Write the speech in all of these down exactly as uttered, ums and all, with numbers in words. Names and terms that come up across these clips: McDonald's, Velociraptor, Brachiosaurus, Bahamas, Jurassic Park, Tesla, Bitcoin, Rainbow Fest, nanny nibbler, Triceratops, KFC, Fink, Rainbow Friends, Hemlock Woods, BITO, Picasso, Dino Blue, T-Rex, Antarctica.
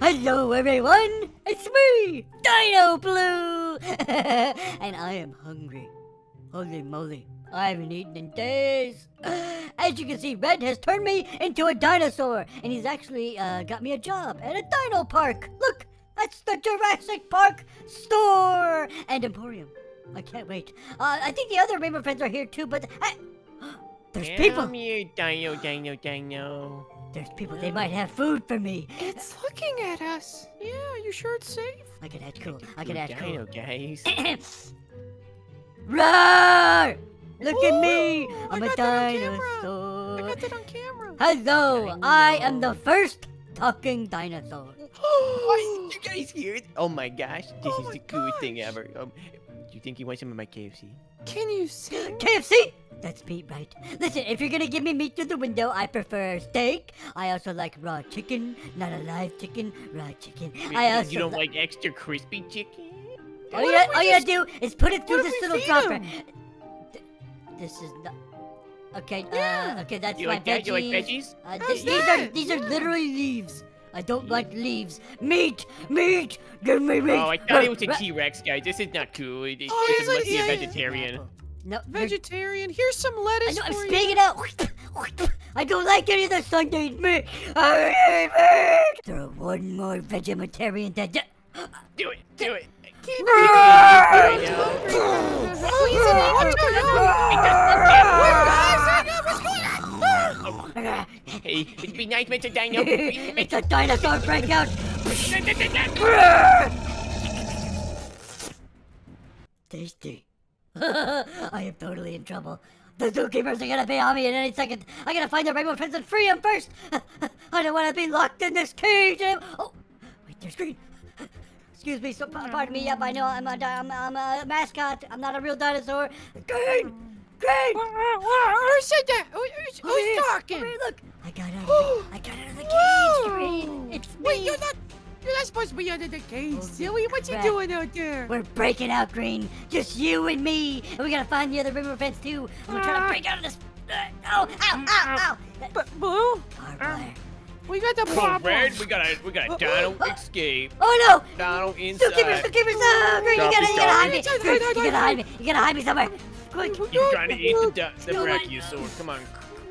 Hello everyone, it's me, Dino Blue, and I am hungry. Holy moly, I haven't eaten in days. As you can see, Red has turned me into a dinosaur, and he's actually uh, got me a job at a dino park. Look, that's the Jurassic Park store and emporium. I can't wait. Uh, I think the other Rainbow Friends are here too, but I... there's Damn people. You, dino, dino, dino. There's people. They might have food for me. It's looking at us. Yeah, you sure it's safe? I can act cool. I can act cool. Guys. Roar! Look Ooh, at me. I'm I a dinosaur. I got that on camera. Hello, dino. I am the first talking dinosaur. Oh, you guys hear it? Oh my gosh, this oh is the coolest thing ever. Um, you think you want some of my K F C? Can you see? K F C? That's meat, right? Listen, if you're gonna give me meat through the window, I prefer steak. I also like raw chicken, not alive chicken, raw chicken. Wait, I also you don't like extra crispy chicken? All you, all you just... gotta do is put it through this little dropper. Th this is not... Okay, yeah. uh, okay, that's you my like veggies. That? You like veggies? Uh, th these are, these yeah. are literally leaves. I don't like leaves. Meat! Meat! Give me meat! Oh, I thought it was a T-Rex, guys. This is not cool. It, it, oh, it must yeah, be a vegetarian. Yeah, yeah. No, vegetarian? Here's some lettuce. I know, I'm spitting it out. I don't like any of the Sunday meat. I hate meat! Throw one more vegetarian than that. Do it! Do it! I can't do it! Hey, it'd be nice, Mister Dino. It's a dinosaur breakout. Tasty. I am totally in trouble. The zookeepers are gonna be on me in any second. I gotta find the Rainbow Friends and free them first. I don't want to be locked in this cage. Oh, wait, there's green. Excuse me, so pardon me. Yep, I know I'm a, I'm, I'm a mascot. I'm not a real dinosaur. Green. Great! Who said that? Who, who's oh, who's talking? Here, look, I got out. Of the, I got out of the cage, Green. It's me. Wait, you're not. You're not supposed to be under the cage, oh, silly. What crap. you doing out there? We're breaking out, Green. Just you and me, and we gotta find the other river fence too. We're uh, trying to break out of this. Uh, oh! Ow! Ow! Ow! But Blue. Uh, we got the problem. Oh, Red, we gotta, we gotta uh, Donald uh, escape. Oh no! Donald inside. Zookeepers, zookeepers, oh, Green, you gotta, you gotta hide me. Green, you gotta hide me. You gotta hide me somewhere. Quick. You're trying to eat the, the Brachiosaurus. Come on.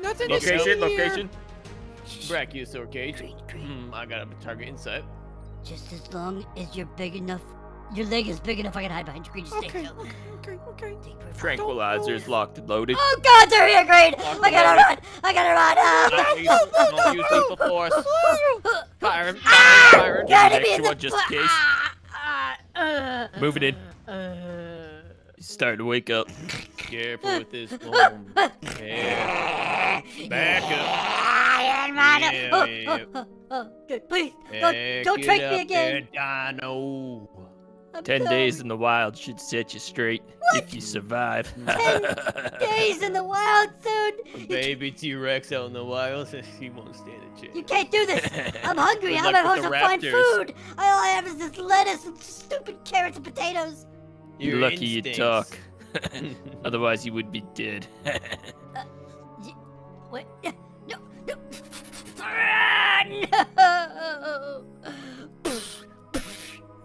Nothing location, location. Brachiosaurus cage. Mm, I got a target inside. Just as long as you're big enough, your leg is big enough, I can hide behind you. Green, just okay, stay still. Okay, okay, okay. Tranquilizers locked and loaded. Oh God, they're here, Green. Locked I gotta run. I gotta run. Oh, use lethal force. Fire him. Fire him. Next one, just in case. Uh, Move it in. Uh, Starting to wake up. Careful with this one. Yeah. Back up. Yeah, oh, yeah. Oh, oh, oh. Please, Back don't trick me again. There, Dino. Ten done. days in the wild should set you straight what? if you survive. Ten days in the wild, dude. Baby T-Rex out in the wild says he won't stand a chance. You can't do this. I'm hungry. I'm at home to find food. All I have is this lettuce and stupid carrots and potatoes. You're Your lucky instincts. you talk. Otherwise, you would be dead. uh, you, what? No, no. No.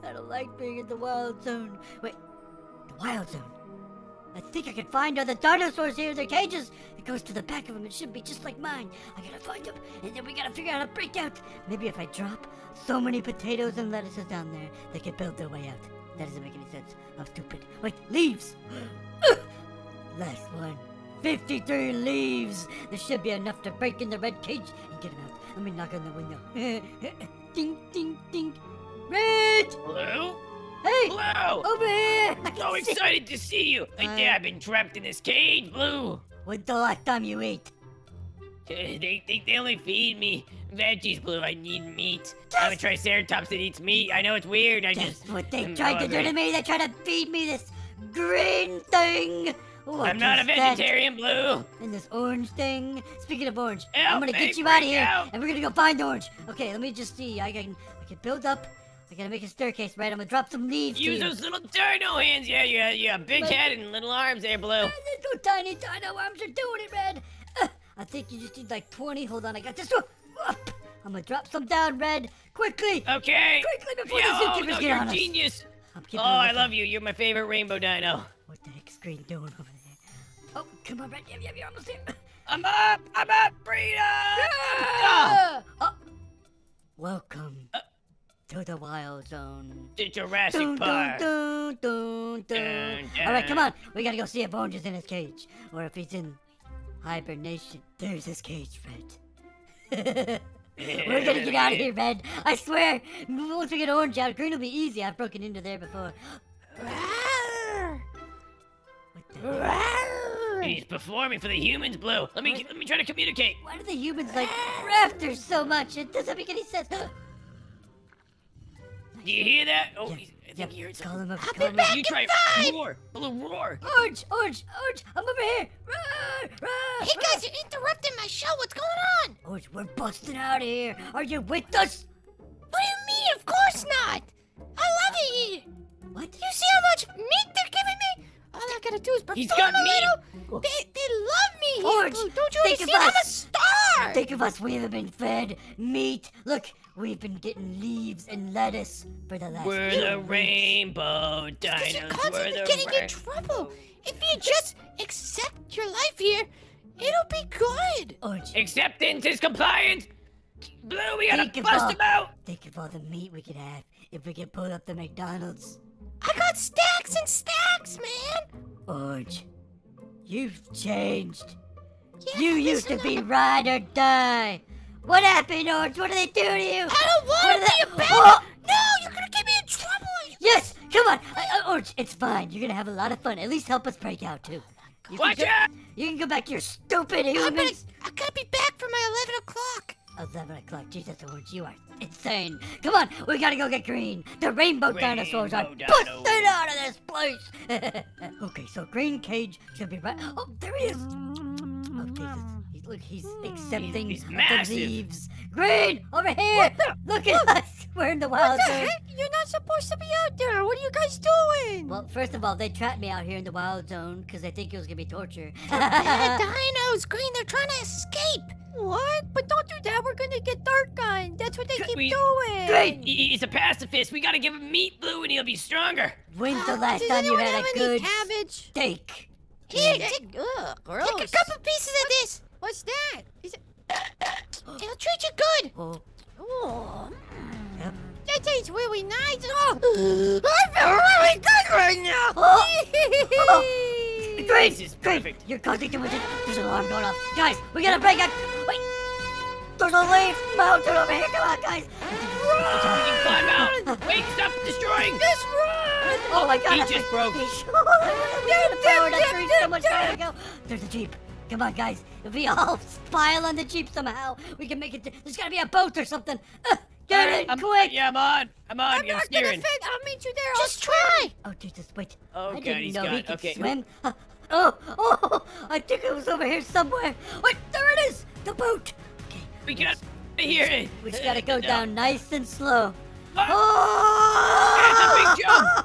I don't like being in the wild zone. Wait, the wild zone? I think I can find other dinosaurs here in their cages. It goes to the back of them. It should be just like mine. I gotta find them, and then we gotta figure out how to break out. Maybe if I drop so many potatoes and lettuces down there, they can build their way out. That doesn't make any sense. I'm stupid. Wait, leaves! Last one. fifty-three leaves! There should be enough to break in the red cage and get him out. Let me knock on the window. Ding, ding, ding. Red! Hello? Hey! Hello! Over here! I'm so excited to see you! I uh, I've been trapped in this cage, Blue! When's the last time you ate? They think they only feed me veggies, Blue. I need meat. Just I'm a triceratops that eats meat. I know it's weird. I just what they I'm tried hungry. to do to me. They tried to feed me this green thing. Ooh, I'm not a vegetarian, Blue. And this orange thing. Speaking of orange, Help, I'm gonna get you out of here, out. and we're gonna go find orange. Okay, let me just see. I can I can build up. I gotta make a staircase, right? I'm gonna drop some leaves. Use to you. those little dino hands. Yeah, you got, you got big but, head and little arms there, Blue. Little tiny dino arms are doing it, Red. Uh, I think you just need like twenty. Hold on, I got this one. I'm gonna drop some down, Red. Quickly. Okay. Quickly before Yo, the zookeepers no, get you're on us. Genius. Oh, I love you. You're my favorite rainbow dino. What the heck's Green doing over there? Oh, come on, Red. Yeah, yeah, you're almost here. I'm up. I'm up, Brita. Yeah. Oh. Oh. Welcome uh, to the wild zone. To Jurassic dun, Park. Dun, dun, dun, dun. Dun, dun. All right, come on. We gotta go see if Orange is in his cage, or if he's in hibernation. There's his cage, Red. We're gonna get out of here, Red. I swear, once we get Orange out, Green will be easy. I've broken into there before. What the heck? He's performing for the humans, Blue. Let me what? let me try to communicate. Why do the humans like raptors so much? It doesn't make any sense. Do you hear that? Oh, yeah. I think yeah. he Call him up. I'll Call be him back up. You try roar. Blue, roar. Orange, Orange, Orange. I'm over here. Roar, roar. Hey guys, you're interrupting my show. What's going on? Orange, we're busting out of here. Are you with us? What do you mean? Of course not. I love it here. What? You see how much meat they're giving me? All I gotta do is perform He's got a little. They, they love me here, Orange, Blue. Don't you see? I'm a star. Think of us. We haven't been fed meat. Look. We've been getting leaves and lettuce for the last We're few the weeks. Rainbow dinos. You're constantly We're getting in trouble. If you just accept your life here, it'll be good. Orange. Acceptance is compliance. Blue, we gotta think bust all, them out. Think of all the meat we could have if we could pull up the McDonald's. I got stacks and stacks, man. Orange, you've changed. Yeah, you used to be ride or die. What happened, Orange? What did they do to you? I don't want to be a bandit! No, you're gonna get me in trouble! Yes, come on! I, I, Orange, it's fine. You're gonna have a lot of fun. At least help us break out, too. You Watch go, out! You can go back to your stupid humans. I gotta be back for my eleven o'clock. eleven o'clock? Jesus, Orange, you are insane. Come on, we gotta go get Green. The rainbow, rainbow dinosaurs are dino. busted out of this place! Okay, so Green cage should be right... Oh, there he is! Oh, Jesus. Look, he's accepting he's, he's the leaves. Green, over here! Look at Look. us! We're in the wild what the zone. Heck? You're not supposed to be out there! What are you guys doing? Well, first of all, they trapped me out here in the wild zone because they think it was gonna be torture. Bad dinos, Green, they're trying to escape! What? But don't do that, we're gonna get dark gunned. That's what they keep we, doing! Green! He's a pacifist! We gotta give him meat, Blue, and he'll be stronger! When's the last Does time you had a good cabbage? steak? Here, take, ugh, gross. take a couple pieces of this! What's that? Is it... It'll treat you good. Oh. Oh. Yep. That tastes really nice. Oh. I feel really good right now. Oh. oh. Grace is perfect. You're causing too much. There's an alarm going off. Guys, we gotta break out. Wait. There's a leaf mountain over here. Come on, guys. Run. Run. Wake's up destroying. Just run. Oh my God. He I just broke. There's a jeep. Come on, guys. If we all pile on the jeep somehow, we can make it. To There's gotta be a boat or something. Uh, get right, in I'm, quick. Yeah, I'm on. I'm on. I'm, I'm not steering. Gonna fit. I'll meet you there. Just I'll try. Oh, Jesus, wait. Oh, I God, didn't know gone. he could okay. swim. Uh, oh, oh, I think it was over here somewhere. Wait, there it is. The boat. Okay. We got to hear it. We just gotta go no. down nice and slow. Oh! oh! That's a big jump. Oh,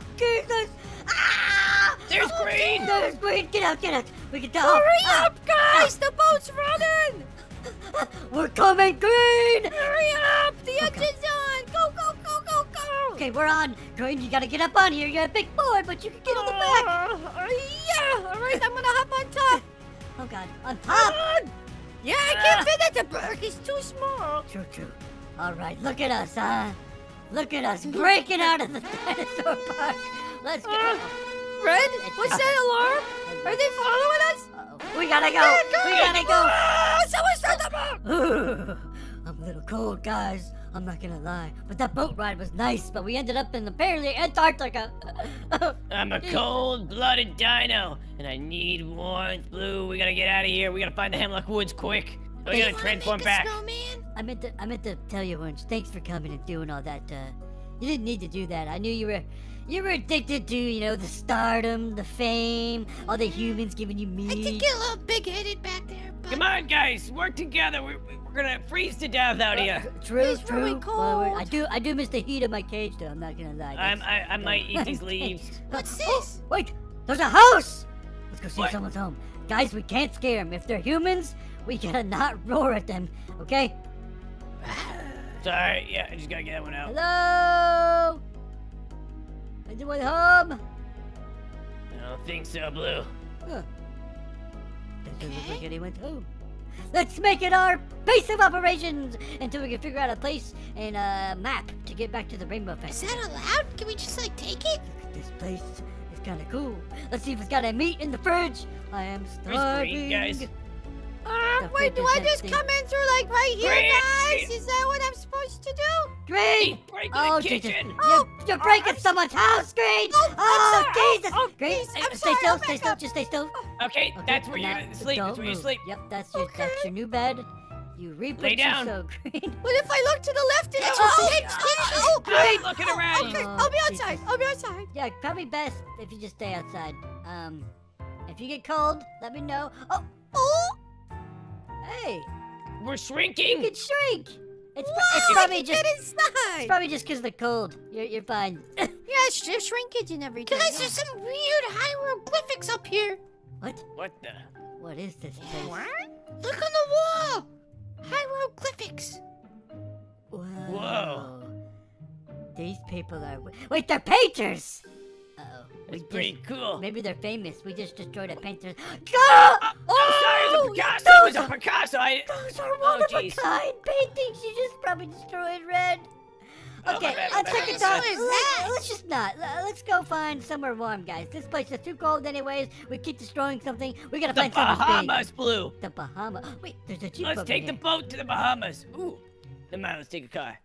Jesus. Ah! There's oh, Green. There's Green. Get out, get out. We can tell. Hurry ah, up, guys! Ah, the boat's running! We're coming, Green! Hurry up! The okay. engine's on! Go, go, go, go, go! Okay, we're on. Green, you gotta get up on here. You're a big boy, but you can get uh, on the back. Uh, yeah! All right, I'm gonna hop on top. Oh, God. On top? On. Yeah, I can't fit that. The berg is too small. True, true. All right, look at us, huh? Look at us breaking out of the dinosaur park. Let's go. Uh, Red, what's that alarm? Are they following us? Uh-oh. We gotta go. Yeah, we gotta go. Oh, someone start the boat. I'm a little cold, guys. I'm not gonna lie. But that boat ride was nice, but we ended up in apparently Antarctica. I'm a cold-blooded dino, and I need warmth, Blue. We gotta get out of here. We gotta find the Hemlock Woods quick. We gotta transform back. Snowman? I meant to. I meant to tell you, Orange. Thanks for coming and doing all that. Uh, you didn't need to do that. I knew you were. You were addicted to, you know, the stardom, the fame, all the humans giving you meat. I did get a little big-headed back there, but... Come on, guys! Work together! We're, we're gonna freeze to death out here! Uh, true, true. Really cold. Well, I do I do miss the heat of my cage, though. I'm not gonna lie. I'm, I, I might eat these leaves. What's this? Oh, wait! There's a house! Let's go see what? if someone's home. Guys, we can't scare them. If they're humans, We gotta not roar at them, okay? Sorry, yeah, I just gotta get that one out. Hello? Anyone home? I don't think so, Blue. Huh. That doesn't look like anyone's home. Let's make it our base of operations until we can figure out a place and a map to get back to the Rainbow Fest. Is that allowed? Can we just, like, take it? This place is kind of cool. Let's see if it's got a meat in the fridge. I am starving. Great, guys. Uh, wait, do I just thing. come in through, like, right here, Green. guys? Is that what I'm supposed to do? Green! Break oh, the Jesus. Kitchen. Oh, you're, you're breaking oh, someone's house, Green! Oh, oh, oh Jesus! Oh, Green, I'm stay sorry, still, stay still, up. just stay still. Okay, okay that's where you sleep, that's where you sleep. Yep, that's your, okay. that's your new bed. You reap Lay down. So Green. What if I look to the left and it's oh, oh, oh, oh, Green! I'm looking around. Okay, I'll be outside, I'll be outside. Yeah, probably best if you just stay outside. Um, if you get cold, let me know. Oh! Oh! Hey, we're shrinking. You can shrink. It's, Whoa, it's probably just it's probably just because of the cold. You're you're fine. Yeah, there's shrinkage and everything. Guys, there's some weird hieroglyphics up here. What? What the? What is this place? What? Look on the wall. Hieroglyphics. Whoa. Whoa. These people are wait, they're painters. It's pretty just, cool. Maybe they're famous. We just destroyed a painter. Oh, oh, oh, sorry, it was a Picasso. It was a Picasso. I... Those are one oh, of geez. a kind paintings. You just probably destroyed Red. Okay, on second thought, let's just not. Let's go find somewhere warm, guys. This place is too cold, anyways. We keep destroying something. We gotta the find something. The Bahamas, big. Blue. The Bahamas. Wait, there's a jeep. Let's take here. the boat to the Bahamas. Ooh, no, let's take a car.